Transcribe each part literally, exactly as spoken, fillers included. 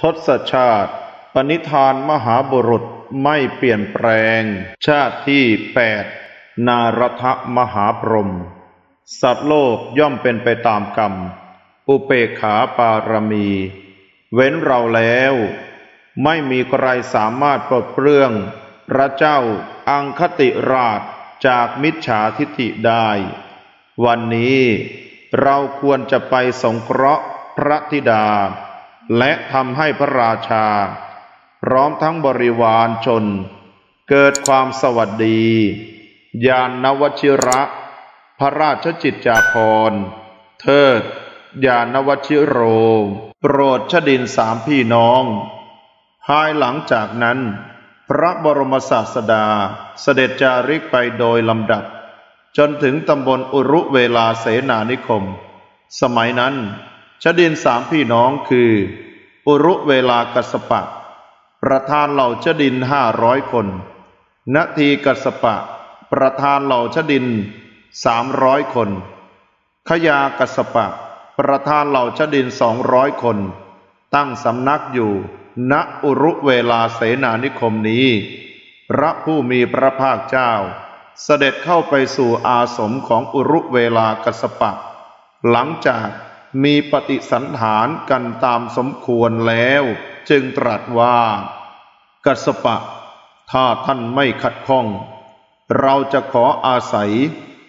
ทศชาติปณิธานมหาบุรุษไม่เปลี่ยนแปลงชาติที่แปดนารทะมหาพรหมสัตว์โลกย่อมเป็นไปตามกรรมอุเปกขาปารมีเว้นเราแล้วไม่มีใครสามารถปลดเปลื้องพระเจ้าอังคติราชจากมิจฉาทิฐิได้วันนี้เราควรจะไปสงเคราะห์พระธิดาและทำให้พระราชาพร้อมทั้งบริวารชนเกิดความสวัสดีญาณวชิระพระราชจิตจาภรณ์เทิดญาณวชิโรโปรดชดินสามพี่น้องภายหลังจากนั้นพระบรมศาสดาเสด็จจาริกไปโดยลำดับจนถึงตำบลอุรุเวลาเสนานิคมสมัยนั้นชดินสามพี่น้องคืออุรุเวลากัสสปะประธานเหล่าชดินห้าร้อยคนนาทีกัสสปะประธานเหล่าชดินสามร้อยคนขยากัสสปะประธานเหล่าชดินสองร้อยคนตั้งสำนักอยู่ณอุรุเวลาเสนานิคมนี้พระผู้มีพระภาคเจ้าเสด็จเข้าไปสู่อาสมของอุรุเวลากัสสปะหลังจากมีปฏิสันถานกันตามสมควรแล้วจึงตรัสว่ากัสสปะถ้าท่านไม่ขัดข้องเราจะขออาศัย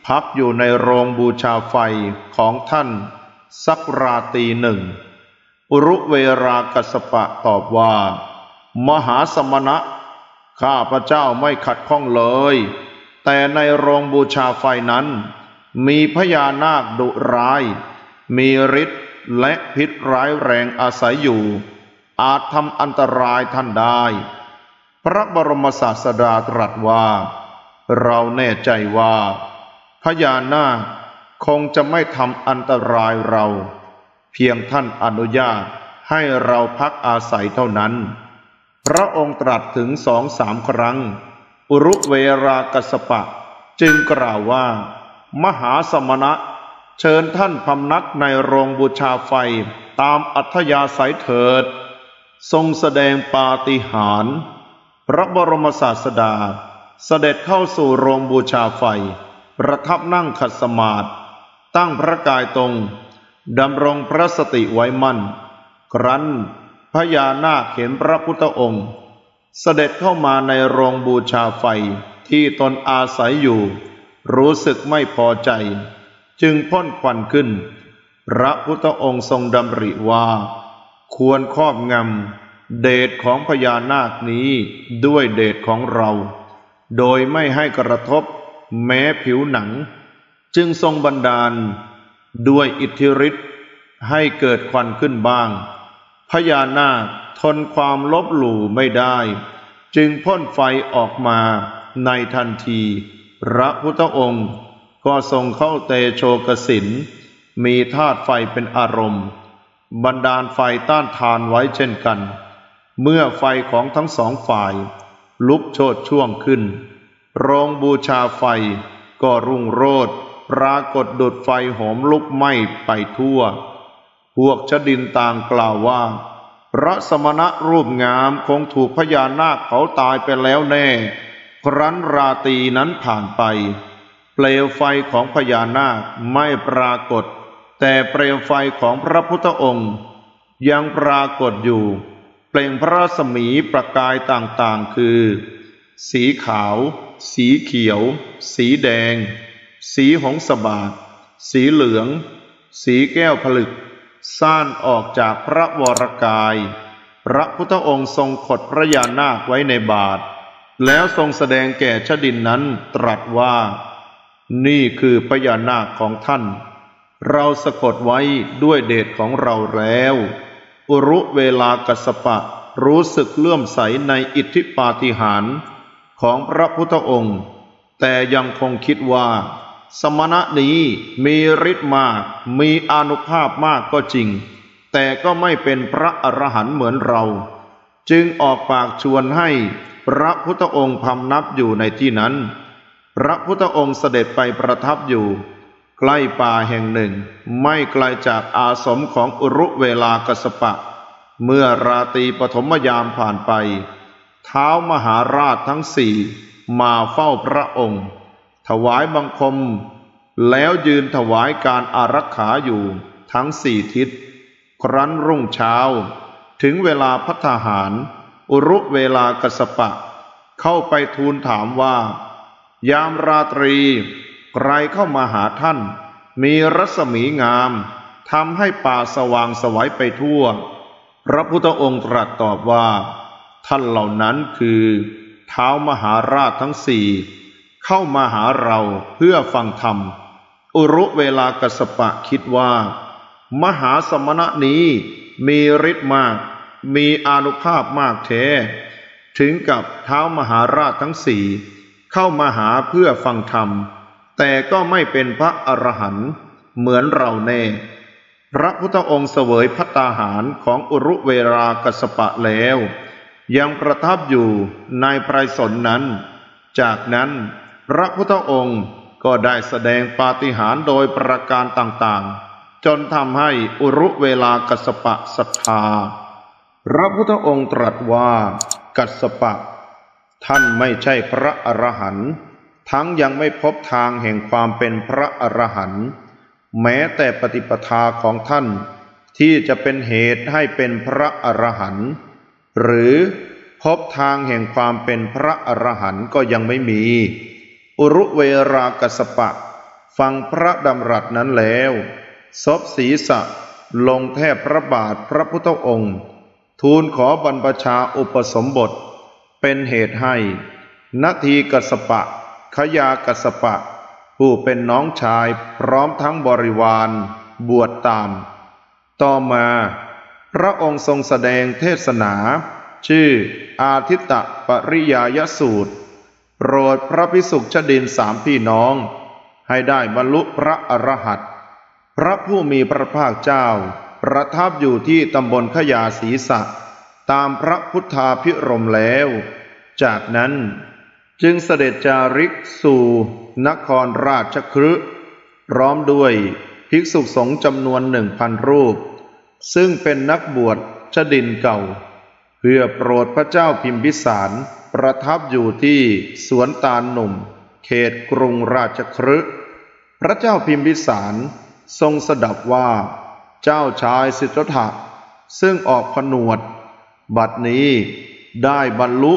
พักอยู่ในโรงบูชาไฟของท่านสักราตรีหนึ่งอุรุเวลากัสสปะตอบว่ามหาสมณะข้าพระเจ้าไม่ขัดข้องเลยแต่ในโรงบูชาไฟนั้นมีพญานาคดุร้ายมีฤทธิ์และพิษร้ายแรงอาศัยอยู่อาจทำอันตรายท่านได้พระบรมศาสดาตรัสว่าเราแน่ใจว่าพญานาคคงจะไม่ทำอันตรายเราเพียงท่านอนุญาตให้เราพักอาศัยเท่านั้นพระองค์ตรัสถึงสองสามครั้งอุรุเวลากัสสปะจึงกล่าวว่ามหาสมณะเชิญท่านพำนักในโรงบูชาไฟตามอัธยาศัยเถิดทรงแสดงปาฏิหาริย์พระบรมศาสดาเสด็จเข้าสู่โรงบูชาไฟประทับนั่งขัดสมาธิตั้งพระกายตรงดำรงพระสติไว้มั่นครั้นพญานาคเห็นพระพุทธองค์เสด็จเข้ามาในโรงบูชาไฟที่ตนอาศัยอยู่รู้สึกไม่พอใจจึงพ่นควันขึ้นพระพุทธองค์ทรงดำริว่าควรครอบงำเดชของพญานาคนี้ด้วยเดชของเราโดยไม่ให้กระทบแม้ผิวหนังจึงทรงบันดาลด้วยอิทธิฤทธิ์ให้เกิดควันขึ้นบ้างพญานาคทนความลบหลู่ไม่ได้จึงพ่นไฟออกมาในทันทีพระพุทธองค์ก็ทรงเข้าเตโชกสินมีธาตุไฟเป็นอารมณ์บันดาลไฟต้านทานไว้เช่นกันเมื่อไฟของทั้งสองฝ่ายลุกโชติช่วงขึ้นโรงบูชาไฟก็รุ่งโรจน์ปรากฏดุจไฟโหมลุกไหม้ไปทั่วพวกชดินต่างกล่าวว่าพระสมณะรูปงามคงถูกพญานาคเผาตายไปแล้วแน่ครั้นราตรีนั้นผ่านไปเปลวไฟของพญานาคไม่ปรากฏแต่เปลวไฟของพระพุทธองค์ยังปรากฏอยู่เปล่งพระรัศมีประกายต่างๆคือสีขาวสีเขียวสีแดงสีหงสบาทสีเหลืองสีแก้วผลึกซ่านออกจากพระวรกายพระพุทธองค์ทรงขดพระญาณนาคไว้ในบาทแล้วทรงแสดงแก่ชดินนั้นตรัสว่านี่คือพญานาคของท่านเราสะกดไว้ด้วยเดชของเราแล้วอุรุเวลากัสสปะรู้สึกเลื่อมใสในอิทธิปาฏิหาริย์ของพระพุทธองค์แต่ยังคงคิดว่าสมณะนี้มีฤทธิ์มากมีอานุภาพมากก็จริงแต่ก็ไม่เป็นพระอรหันต์เหมือนเราจึงออกปากชวนให้พระพุทธองค์พำนักอยู่ในที่นั้นพระพุทธองค์เสด็จไปประทับอยู่ใกล้ป่าแห่งหนึ่งไม่ไกลจากอาสมของอุรุเวลากัสสปะ เมื่อราตรีปฐมยามผ่านไปเท้ามหาราชทั้งสี่มาเฝ้าพระองค์ถวายบังคมแล้วยืนถวายการอารักขาอยู่ทั้งสี่ทิศครั้นรุ่งเช้าถึงเวลาภัตตาหารอุรุเวลากัสสปะเข้าไปทูลถามว่ายามราตรีใครเข้ามาหาท่านมีรัศมีงามทำให้ป่าสว่างสวัยไปทั่วพระพุทธองค์ตรัสตอบว่าท่านเหล่านั้นคือเท้ามหาราชทั้งสี่เข้ามาหาเราเพื่อฟังธรรมอุรุเวลากัสสปะคิดว่ามหาสมณะนี้มีฤทธิ์มากมีอานุภาพมากแท้ถึงกับเท้ามหาราชทั้งสี่เข้ามาหาเพื่อฟังธรรมแต่ก็ไม่เป็นพระอรหันต์เหมือนเราแน่พระพุทธองค์เสวยภัตตาหารของอุรุเวลากัสสปะแล้วยังประทับอยู่ในไพรสนนั้นจากนั้นพระพุทธองค์ก็ได้แสดงปาฏิหาริย์โดยประการต่างๆจนทำให้อุรุเวลากัสสปะศรัทธาพระพุทธองค์ตรัสว่ากัสสปะท่านไม่ใช่พระอรหันต์ทั้งยังไม่พบทางแห่งความเป็นพระอรหันต์แม้แต่ปฏิปทาของท่านที่จะเป็นเหตุให้เป็นพระอรหันต์หรือพบทางแห่งความเป็นพระอรหันต์ก็ยังไม่มีอุรุเวลากัสสปะฟังพระดำรัสนั้นแล้วซบศีรษะลงแทบพระบาทพระพุทธองค์ทูลขอบรรพชาอุปสมบทเป็นเหตุให้นาทีกัสสปะขยากัสสปะผู้เป็นน้องชายพร้อมทั้งบริวารบวชตามต่อมาพระองค์ทรงแสดงเทศนาชื่ออาทิตตปริยายสูตรโปรดพระภิกษุชฎีนสามพี่น้องให้ได้บรรลุพระอรหันต์พระผู้มีพระภาคเจ้าประทับอยู่ที่ตำบลขยาศีสะตามพระพุทธาภิรมย์แล้วจากนั้นจึงเสด็จจาริกสู่นครราชคฤห์พร้อมด้วยภิกษุสงฆ์จำนวนหนึ่งพันรูปซึ่งเป็นนักบวชชฎีนเก่าเพื่อโปรดพระเจ้าพิมพิสารประทับอยู่ที่สวนตาลหนุ่มเขตกรุงราชคฤห์พระเจ้าพิมพิสารทรงสดับว่าเจ้าชายสิทธัตถะซึ่งออกผนวดบัดนี้ได้บรรลุ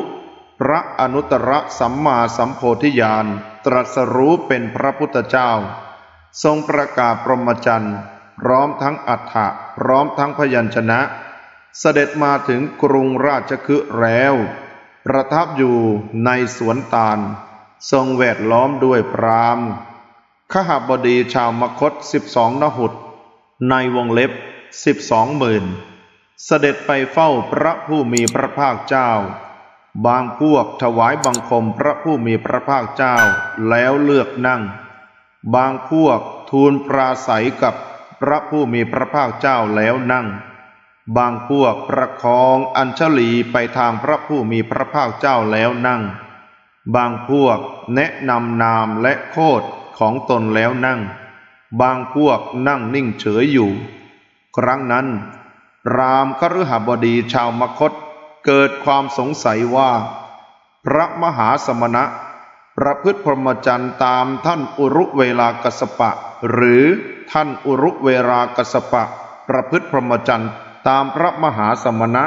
พระอนุตตรสัมมาสัมโพธิญาณตรัสรู้เป็นพระพุทธเจ้าทรงประกาศพรหมจรรย์พร้อมทั้งอัฏฐะพร้อมทั้งพยัญชนะเสด็จมาถึงกรุงราชคฤห์แล้วประทับอยู่ในสวนตาลทรงแวดล้อมด้วยพราหมณ์ขหบดีชาวมคธสิบสองนหุตในวงเล็บสิบสองหมื่นเสด็จไปเฝ้าพระผู้มีพระภาคเจ้าบางพวกถวายบังคมพระผู้มีพระภาคเจ้าแล้วเลือกนั่งบางพวกทูลปราศัยกับพระผู้มีพระภาคเจ้าแล้วนั่งบางพวกประคองอัญชลีไปทางพระผู้มีพระภาคเจ้าแล้วนั่งบางพวกแนะนำนามและโคดของตนแล้วนั่งบางพวกนั่งนิ่งเฉยอยู่ครั้งนั้นรามคฤหบดีชาวมคธเกิดความสงสัยว่าพระมหาสมณะประพฤติพรหมจรรย์ตามท่านอุรุเวลากัสสปะหรือท่านอุรุเวลากัสสปะประพฤติพรหมจรรย์ตามพระมหาสมณะ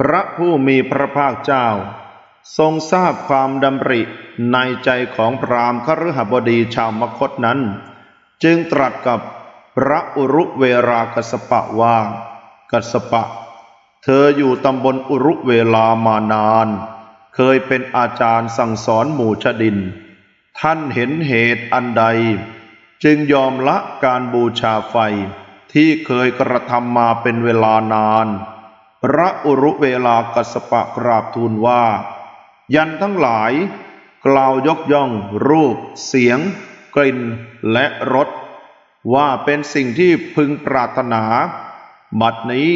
พระผู้มีพระภาคเจ้าทรงทราบความดำริในใจของพราหมณ์คฤหบดีชาวมคธนั้นจึงตรัสกับพระอุรุเวลากัสสปะว่ากัสสปะเธออยู่ตำบลอุรุเวลามานานเคยเป็นอาจารย์สั่งสอนหมู่ชฎีนท่านเห็นเหตุอันใดจึงยอมละการบูชาไฟที่เคยกระทำมาเป็นเวลานานพระอุรุเวลากัสสปะกราบทูลว่ายันทั้งหลายกล่าวยกย่องรูปเสียงกลิ่นและรสว่าเป็นสิ่งที่พึงปรารถนาบัดนี้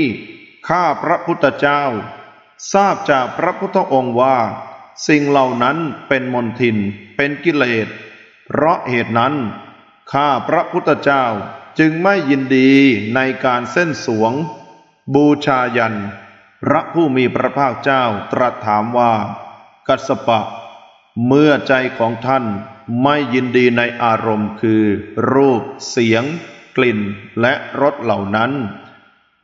ข้าพระพุทธเจ้าทราบจากพระพุทธองค์ว่าสิ่งเหล่านั้นเป็นมลทินเป็นกิเลสเพราะเหตุนั้นข้าพระพุทธเจ้าจึงไม่ยินดีในการเส้นสวงบูชายัน พระผู้มีพระภาคเจ้าตรัสถามว่ากัสสปะเมื่อใจของท่านไม่ยินดีในอารมณ์คือรูปเสียงกลิ่นและรสเหล่านั้น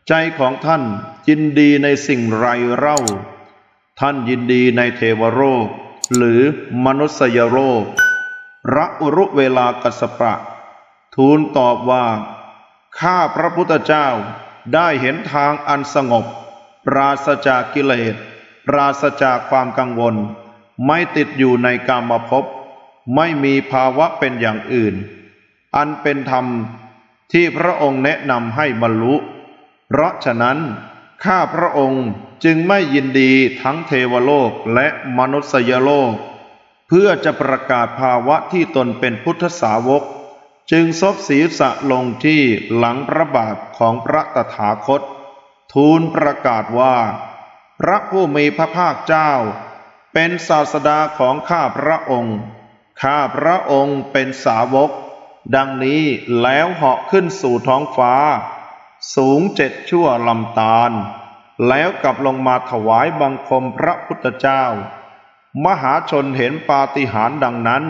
ใจของท่านยินดีในสิ่งไรเล่าท่านยินดีในเทวโลกหรือมนุษยโลกพระอุรุเวลากัสสปะทูลตอบว่าข้าพระพุทธเจ้าได้เห็นทางอันสงบปราศจากกิเลสปราศจากความกังวลไม่ติดอยู่ในกามภพไม่มีภาวะเป็นอย่างอื่นอันเป็นธรรมที่พระองค์แนะนำให้บรรลุเพราะฉะนั้นข้าพระองค์จึงไม่ยินดีทั้งเทวโลกและมนุษยโลกเพื่อจะประกาศภาวะที่ตนเป็นพุทธสาวกจึงซบศีรษะลงที่หลังพระบาทของพระตถาคตทูลประกาศว่าพระผู้มีพระภาคเจ้าเป็นศาสดาของข้าพระองค์ข้าพระองค์เป็นสาวกดังนี้แล้วเหาะขึ้นสู่ท้องฟ้าสูงเจ็ดชั่วลำตาลแล้วกลับลงมาถวายบังคมพระพุทธเจ้ามหาชนเห็นปาฏิหาริย์ดังนั้น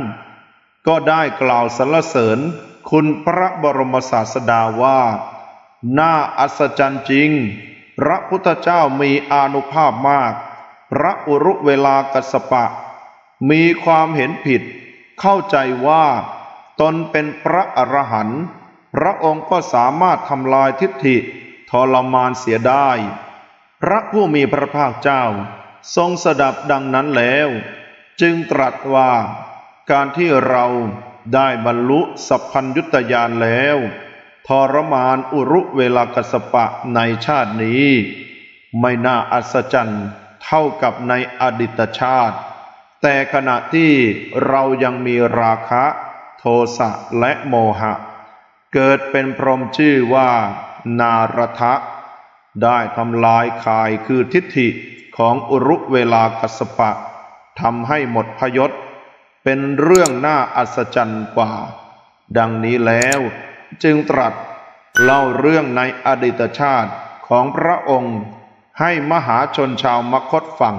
ก็ได้กล่าวสรรเสริญคุณพระบรมศาสดาว่าน่าอัศจรรย์จริงพระพุทธเจ้ามีอานุภาพมากพระอุรุเวลากัสสปะมีความเห็นผิดเข้าใจว่าตนเป็นพระอรหันต์พระองค์ก็สามารถทำลายทิฏฐิทรมานเสียได้พระผู้มีพระภาคเจ้าทรงสดับดังนั้นแล้วจึงตรัสว่าการที่เราได้บรรลุสัพพัญญุตญาณแล้วทรมานอุรุเวลากัสสปะในชาตินี้ไม่น่าอัศจรรย์เท่ากับในอดีตชาติแต่ขณะที่เรายังมีราคะโทสะและโมหะเกิดเป็นพรหมชื่อว่านารทะได้ทำลายข่ายคือทิฏฐิของอุรุเวลากัสสปะทำให้หมดพยศเป็นเรื่องน่าอัศจรรย์กว่าดังนี้แล้วจึงตรัสเล่าเรื่องในอดีตชาติของพระองค์ให้มหาชนชาวมคธฟัง